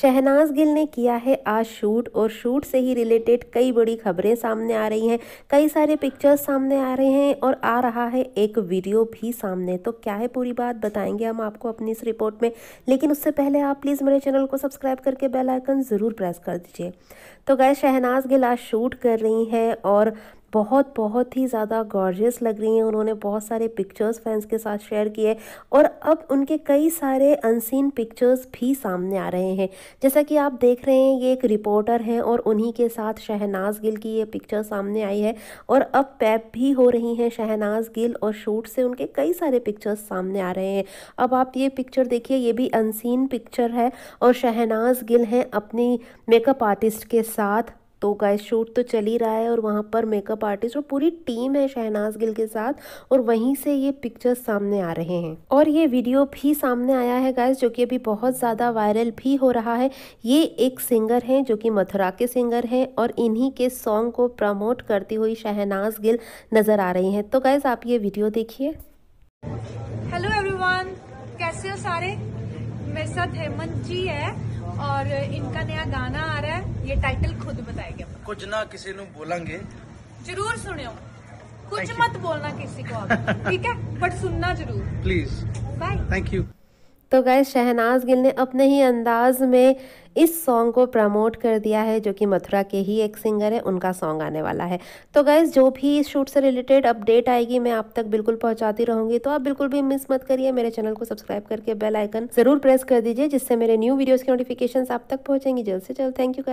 शहनाज गिल ने किया है आज शूट और शूट से ही रिलेटेड कई बड़ी खबरें सामने आ रही हैं, कई सारे पिक्चर्स सामने आ रहे हैं और आ रहा है एक वीडियो भी सामने। तो क्या है पूरी बात बताएंगे हम आपको अपनी इस रिपोर्ट में, लेकिन उससे पहले आप प्लीज़ मेरे चैनल को सब्सक्राइब करके बेल आइकन ज़रूर प्रेस कर दीजिए। तो गाइस, शहनाज गिल आज शूट कर रही हैं और बहुत ही ज़्यादा गॉर्जियस लग रही हैं। उन्होंने बहुत सारे पिक्चर्स फैंस के साथ शेयर किए और अब उनके कई सारे अनसीन पिक्चर्स भी सामने आ रहे हैं। जैसा कि आप देख रहे हैं, ये एक रिपोर्टर हैं और उन्हीं के साथ शहनाज गिल की ये पिक्चर सामने आई है और अब पैप भी हो रही हैं शहनाज गिल और शूट से उनके कई सारे पिक्चर्स सामने आ रहे हैं। अब आप ये पिक्चर देखिए, ये भी अनसीन पिक्चर है और शहनाज गिल हैं अपनी मेकअप आर्टिस्ट के साथ। तो गाइस, शूट तो चल ही रहा है और वहाँ पर मेकअप आर्टिस्ट और पूरी टीम है शहनाज गिल के साथ और वहीं से ये पिक्चर्स सामने आ रहे हैं और ये वीडियो भी सामने आया है गाइस, जो कि अभी बहुत ज़्यादा वायरल भी हो रहा है। ये एक सिंगर हैं जो कि मथुरा के सिंगर हैं और इन्हीं के सॉन्ग को प्रमोट करती हुई शहनाज गिल नज़र आ रही हैं। तो गाइस, आप ये वीडियो देखिए। हेलो एवरीवन, कैसे हो सारे? मेरे साथ हेमंत जी है और इनका नया गाना आ रहा है, ये टाइटल खुद बताएंगे। कुछ ना किसी को बोलेंगे, जरूर सुनियो, कुछ मत बोलना किसी को आप, ठीक है, बट सुनना जरूर प्लीज। Bye, thank you. तो गाइस, शहनाज गिल ने अपने ही अंदाज में इस सॉन्ग को प्रमोट कर दिया है, जो कि मथुरा के ही एक सिंगर है, उनका सॉन्ग आने वाला है। तो गाइस, जो भी इस शूट से रिलेटेड अपडेट आएगी मैं आप तक बिल्कुल पहुंचाती रहूंगी, तो आप बिल्कुल भी मिस मत करिए। मेरे चैनल को सब्सक्राइब करके बेल आइकन जरूर प्रेस कर दीजिए, जिससे मेरे न्यू वीडियोज़ की नोटिफिकेशन आप तक पहुँचेंगी जल्द से जल्द। Thank you guys.